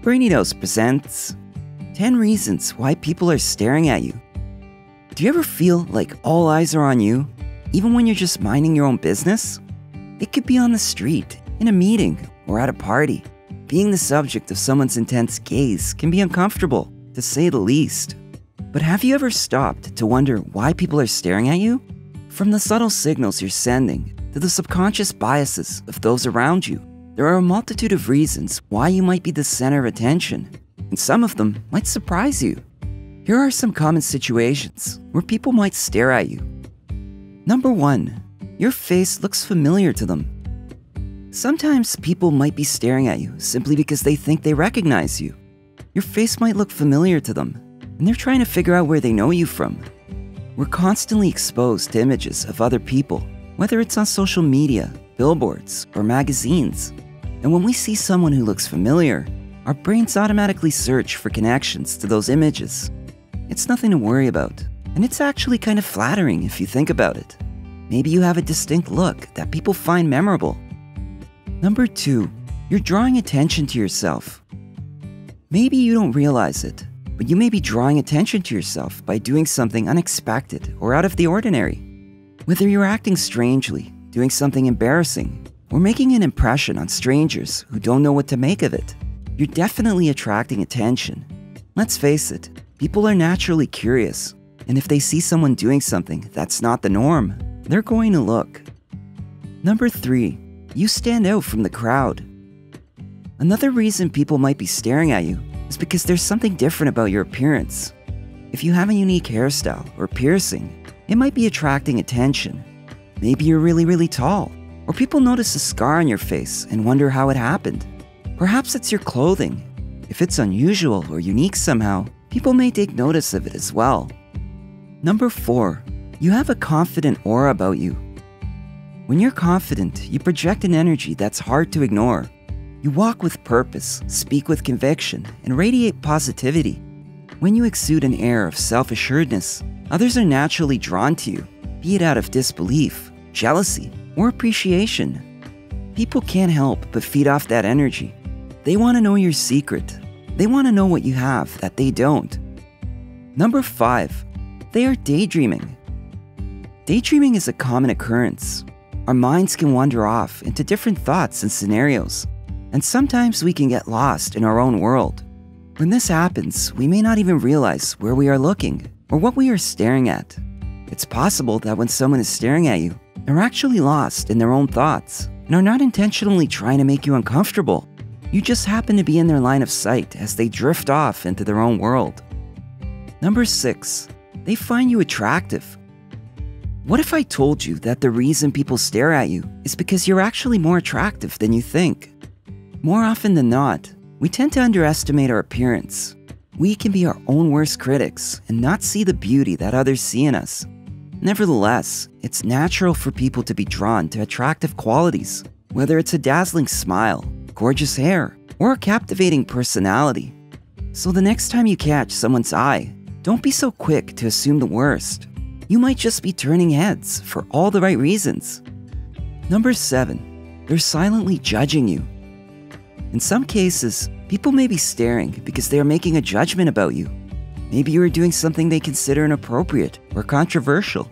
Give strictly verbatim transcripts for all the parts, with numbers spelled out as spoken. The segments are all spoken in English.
Brainy Dose presents ten Reasons Why People Are Staring at You. Do you ever feel like all eyes are on you, even when you're just minding your own business? It could be on the street, in a meeting, or at a party. Being the subject of someone's intense gaze can be uncomfortable, to say the least. But have you ever stopped to wonder why people are staring at you? From the subtle signals you're sending to the subconscious biases of those around you, there are a multitude of reasons why you might be the center of attention, and some of them might surprise you. Here are some common situations where people might stare at you. Number one, your face looks familiar to them. Sometimes people might be staring at you simply because they think they recognize you. Your face might look familiar to them, and they're trying to figure out where they know you from. We're constantly exposed to images of other people, whether it's on social media, billboards, or magazines. And when we see someone who looks familiar, our brains automatically search for connections to those images. It's nothing to worry about, and it's actually kind of flattering if you think about it. Maybe you have a distinct look that people find memorable. Number two, you're drawing attention to yourself. Maybe you don't realize it, but you may be drawing attention to yourself by doing something unexpected or out of the ordinary. Whether you're acting strangely, doing something embarrassing, or making an impression on strangers who don't know what to make of it, you're definitely attracting attention. Let's face it, people are naturally curious, and if they see someone doing something that's not the norm, they're going to look. Number three, you stand out from the crowd. Another reason people might be staring at you is because there's something different about your appearance. If you have a unique hairstyle or piercing, it might be attracting attention. Maybe you're really, really tall, or people notice a scar on your face and wonder how it happened. Perhaps it's your clothing. If it's unusual or unique somehow, people may take notice of it as well. Number four, you have a confident aura about you. When you're confident, you project an energy that's hard to ignore. You walk with purpose, speak with conviction, and radiate positivity. When you exude an air of self-assuredness, others are naturally drawn to you, be it out of disbelief, jealousy, or appreciation. People can't help but feed off that energy. They want to know your secret. They want to know what you have that they don't. Number five, they are daydreaming. Daydreaming is a common occurrence. Our minds can wander off into different thoughts and scenarios, and sometimes we can get lost in our own world. When this happens, we may not even realize where we are looking or what we are staring at. It's possible that when someone is staring at you, they're actually lost in their own thoughts and are not intentionally trying to make you uncomfortable. You just happen to be in their line of sight as they drift off into their own world. Number six, they find you attractive. What if I told you that the reason people stare at you is because you're actually more attractive than you think? More often than not, we tend to underestimate our appearance. We can be our own worst critics and not see the beauty that others see in us. Nevertheless, it's natural for people to be drawn to attractive qualities, whether it's a dazzling smile, gorgeous hair, or a captivating personality. So the next time you catch someone's eye, don't be so quick to assume the worst. You might just be turning heads for all the right reasons. Number seven, they're silently judging you. In some cases, people may be staring because they are making a judgment about you. Maybe you are doing something they consider inappropriate or controversial.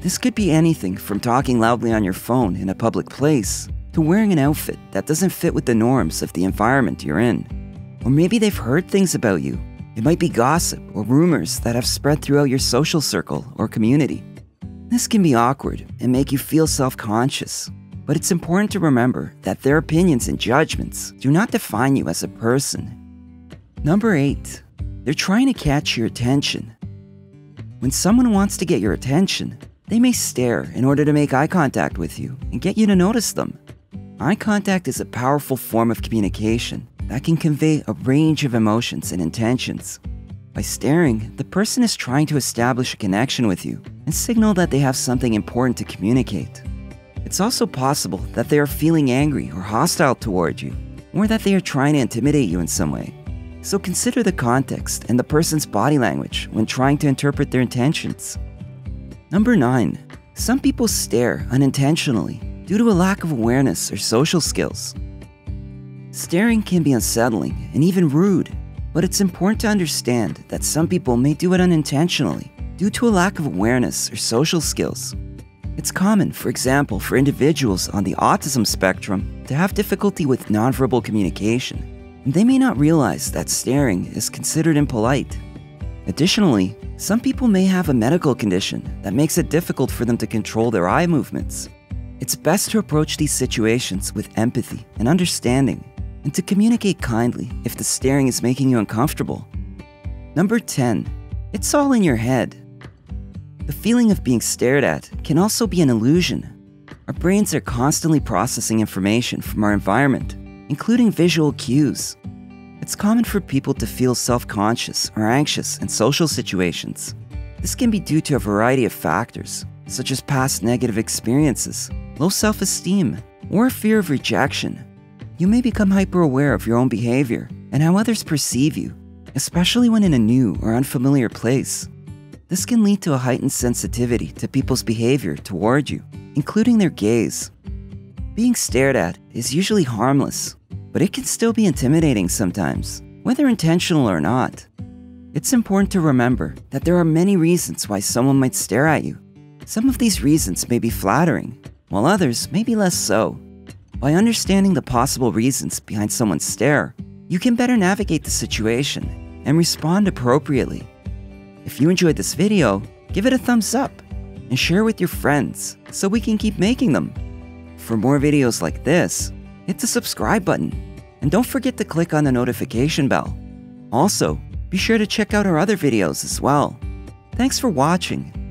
This could be anything from talking loudly on your phone in a public place to wearing an outfit that doesn't fit with the norms of the environment you're in. Or maybe they've heard things about you. It might be gossip or rumors that have spread throughout your social circle or community. This can be awkward and make you feel self-conscious, but it's important to remember that their opinions and judgments do not define you as a person. Number eight, they're trying to catch your attention. When someone wants to get your attention, they may stare in order to make eye contact with you and get you to notice them. Eye contact is a powerful form of communication that can convey a range of emotions and intentions. By staring, the person is trying to establish a connection with you and signal that they have something important to communicate. It's also possible that they are feeling angry or hostile toward you, or that they are trying to intimidate you in some way. So consider the context and the person's body language when trying to interpret their intentions. Number nine, some people stare unintentionally due to a lack of awareness or social skills. Staring can be unsettling and even rude, but it's important to understand that some people may do it unintentionally due to a lack of awareness or social skills. It's common, for example, for individuals on the autism spectrum to have difficulty with nonverbal communication, and they may not realize that staring is considered impolite. Additionally, some people may have a medical condition that makes it difficult for them to control their eye movements. It's best to approach these situations with empathy and understanding, and to communicate kindly if the staring is making you uncomfortable. Number ten. It's all in your head. The feeling of being stared at can also be an illusion. Our brains are constantly processing information from our environment, including visual cues. It's common for people to feel self-conscious or anxious in social situations. This can be due to a variety of factors, such as past negative experiences, low self-esteem, or a fear of rejection. You may become hyper-aware of your own behavior and how others perceive you, especially when in a new or unfamiliar place. This can lead to a heightened sensitivity to people's behavior toward you, including their gaze. Being stared at is usually harmless, but it can still be intimidating sometimes, whether intentional or not. It's important to remember that there are many reasons why someone might stare at you. Some of these reasons may be flattering, while others may be less so. By understanding the possible reasons behind someone's stare, you can better navigate the situation and respond appropriately. If you enjoyed this video, give it a thumbs up and share with your friends so we can keep making them. For more videos like this, hit the subscribe button and don't forget to click on the notification bell. Also, be sure to check out our other videos as well. Thanks for watching.